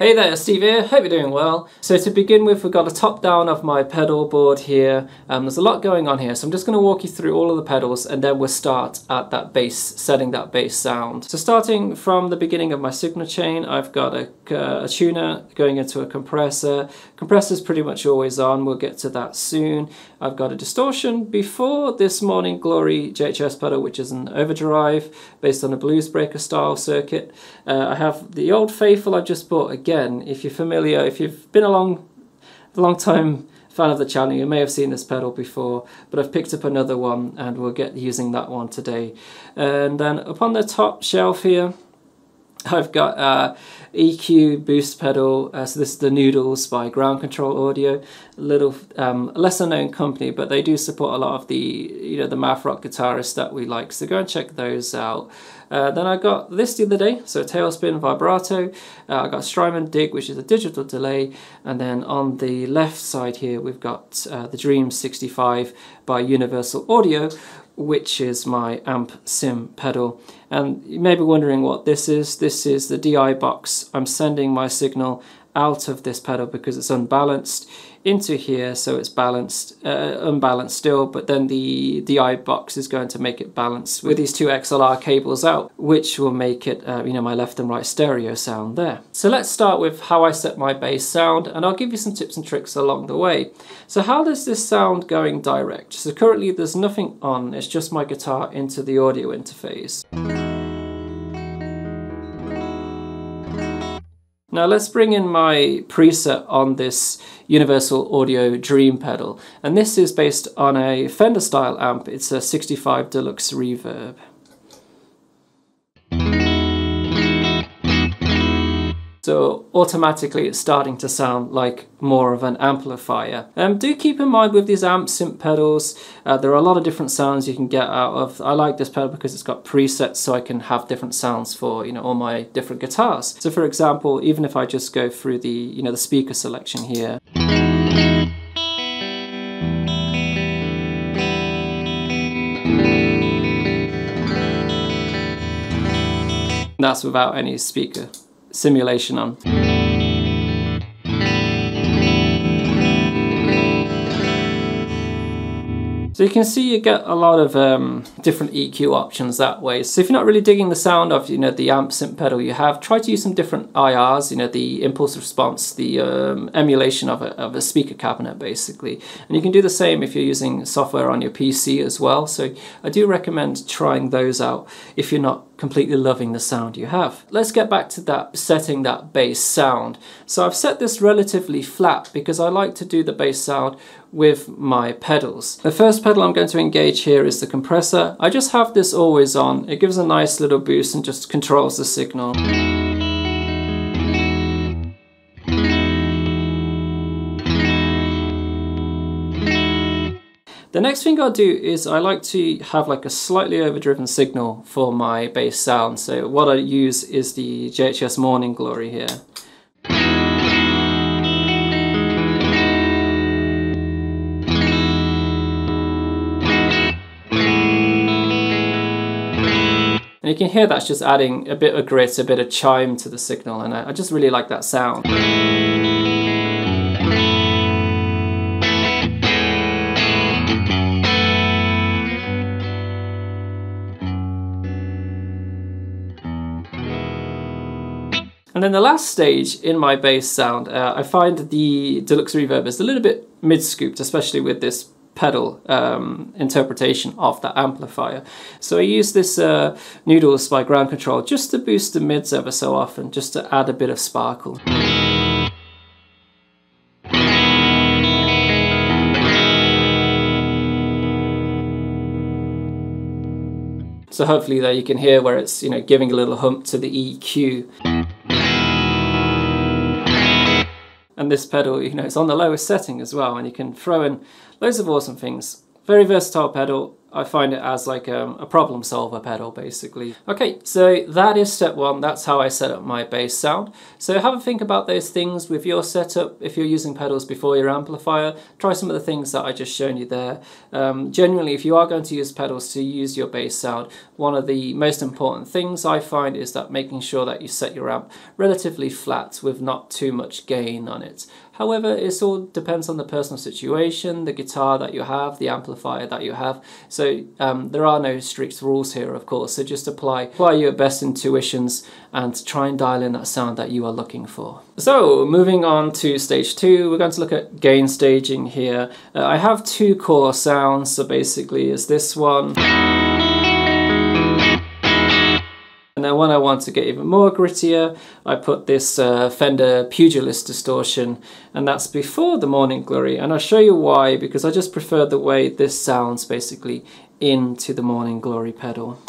Hey there, Steve here, hope you're doing well. So to begin with, we've got a top down of my pedal board here. There's a lot going on here, so I'm just going to walk you through all of the pedals and then we'll start at that bass, setting that bass sound. So starting from the beginning of my signal chain, I've got a tuner going into a compressor. Compressor's pretty much always on, we'll get to that soon. I've got a distortion before this Morning Glory JHS pedal, which is an overdrive based on a blues breaker style circuit. I have the Old Faithful I just bought again. If you're familiar, if you've been a long time fan of the channel, you may have seen this pedal before, but I've picked up another one and we'll get using that one today. And then up on the top shelf here, I've got EQ boost pedal, so this is the Noodles by Ground Control Audio, a little lesser known company, but they do support a lot of the, you know, the math rock guitarists that we like, so go and check those out. Then I got this the other day, so Tailspin Vibrato, I got Strymon Dig, which is a digital delay, and then on the left side here we've got the Dream 65 by Universal Audio, which is my amp sim pedal. And you may be wondering what this is. This is the DI box. I'm sending my signal out of this pedal because it's unbalanced into here, so it's balanced, unbalanced still, but then the DI box is going to make it balanced with these two XLR cables out, which will make it, you know, my left and right stereo sound there. So let's start with how I set my bass sound, and I'll give you some tips and tricks along the way. So how does this sound going direct? So currently there's nothing on, it's just my guitar into the audio interface. Now let's bring in my preset on this Universal Audio Dream pedal, and this is based on a Fender style amp, it's a 65 Deluxe Reverb. So automatically it's starting to sound like more of an amplifier. Do keep in mind with these amp synth pedals, there are a lot of different sounds you can get out of. I like this pedal because it's got presets, so I can have different sounds for, you know, all my different guitars. So for example, even if I just go through the, you know, the speaker selection here. That's without any speaker simulation on. So you can see you get a lot of different EQ options that way. So if you're not really digging the sound of, you know, the amp synth pedal you have, try to use some different IRs, you know, the impulse response, the emulation of a speaker cabinet basically. And you can do the same if you're using software on your PC as well. So I do recommend trying those out if you're not completely loving the sound you have. Let's get back to that, setting that bass sound. So I've set this relatively flat because I like to do the bass sound with my pedals. The first pedal I'm going to engage here is the compressor. I just have this always on. It gives a nice little boost and just controls the signal. The next thing I'll do is I like to have like a slightly overdriven signal for my bass sound. So what I use is the JHS Morning Glory here. And you can hear that's just adding a bit of grit, a bit of chime to the signal, and I just really like that sound. And then the last stage in my bass sound, I find the Deluxe Reverb is a little bit mid-scooped, especially with this pedal interpretation of the amplifier. So I use this Noodles by Ground Control just to boost the mids ever so often, just to add a bit of sparkle. So hopefully there you can hear where it's, you know, giving a little hump to the EQ. And this pedal, you know, it's on the lowest setting as well, and you can throw in loads of awesome things. Very versatile pedal, I find it as like a problem solver pedal, basically. Okay, so that is step one. That's how I set up my bass sound. So have a think about those things with your setup. If you're using pedals before your amplifier, try some of the things that I just shown you there. Generally, if you are going to use pedals to use your bass sound, one of the most important things I find is that making sure that you set your amp relatively flat with not too much gain on it. However, it all depends on the personal situation, the guitar that you have, the amplifier that you have. So there are no strict rules here, of course, so just apply your best intuitions and try and dial in that sound that you are looking for. So moving on to stage two, we're going to look at gain staging here. I have two core sounds, so basically it's this one. And then when I want to get even more grittier, I put this Fender Pugilist distortion, and that's before the Morning Glory. And I'll show you why, because I just prefer the way this sounds basically into the Morning Glory pedal.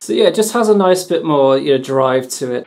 So yeah, it just has a nice bit more, you know, drive to it.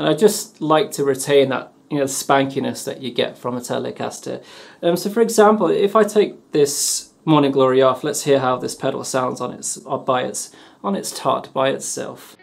I just like to retain that, you know, spankiness that you get from a Telecaster. So for example, if I take this Morning Glory off, let's hear how this pedal sounds on its by itself.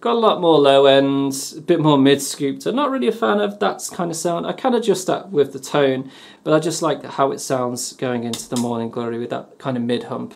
Got a lot more low end, a bit more mid scooped. I'm not really a fan of that kind of sound. I can adjust that with the tone, but I just like how it sounds going into the Morning Glory with that kind of mid hump.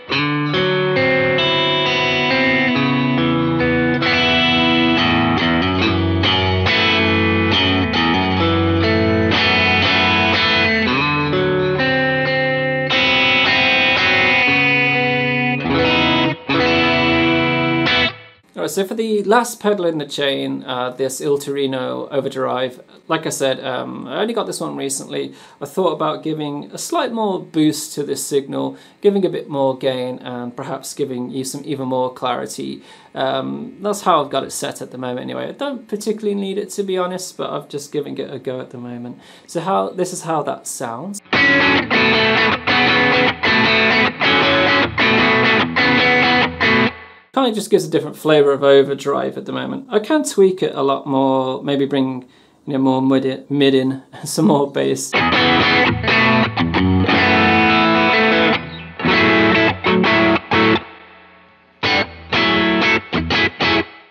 So for the last pedal in the chain, this Il Torino Overdrive, like I said, I only got this one recently. I thought about giving a slight more boost to this signal, giving a bit more gain, and perhaps giving you some even more clarity. That's how I've got it set at the moment anyway. I don't particularly need it, to be honest, but I've just given it a go at the moment. So this is how that sounds. Kind of just gives a different flavour of overdrive at the moment. I can tweak it a lot more, maybe bring, you know, more mid in, some more bass.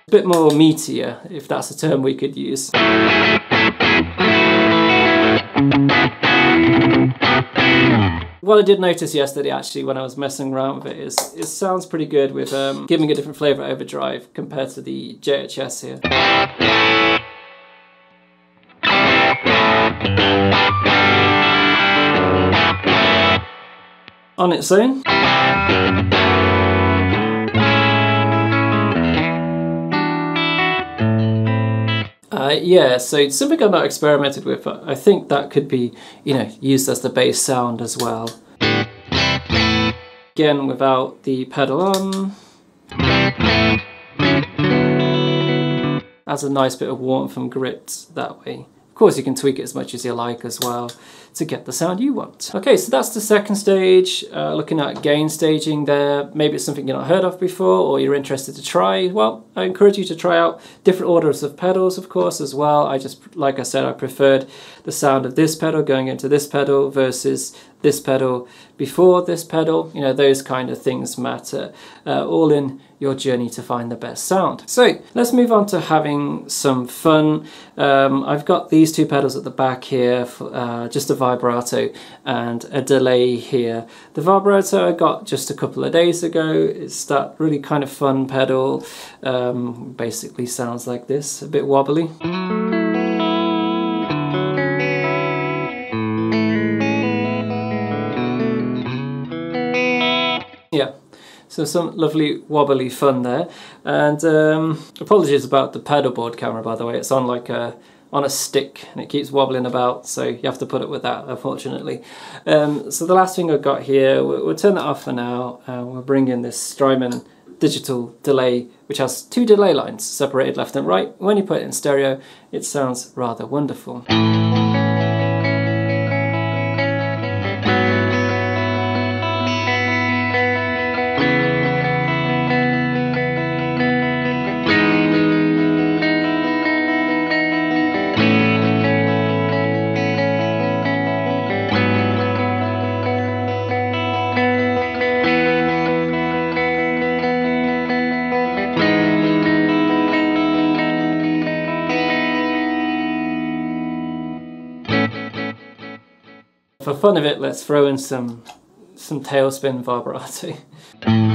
A bit more meatier, if that's a term we could use. What I did notice yesterday, actually, when I was messing around with it, is it sounds pretty good with giving a different flavour overdrive compared to the JHS here. On its own. Yeah, so it's something I've not experimented with, but I think that could be, you know, used as the bass sound as well. Again, without the pedal on. Adds a nice bit of warmth and grit that way. Of course, you can tweak it as much as you like as well to get the sound you want. Okay, so that's the second stage, looking at gain staging there. Maybe it's something you've not heard of before or you're interested to try. Well, I encourage you to try out different orders of pedals, of course, as well. I just, like I said, I preferred the sound of this pedal going into this pedal versus this pedal before this pedal. You know, those kind of things matter, all in your journey to find the best sound. So let's move on to having some fun. I've got these two pedals at the back here, for, just a vibrato and a delay here. The vibrato I got just a couple of days ago. It's that really kind of fun pedal. Basically sounds like this, a bit wobbly. Yeah, so some lovely wobbly fun there. And apologies about the pedal board camera, by the way. It's on like a stick and it keeps wobbling about, so you have to put up with that, unfortunately. So the last thing I've got here, we'll turn that off for now. We'll bring in this Strymon digital delay, which has two delay lines separated left and right. When you put it in stereo, it sounds rather wonderful. For fun of it, let's throw in some Tailspin Vibrato.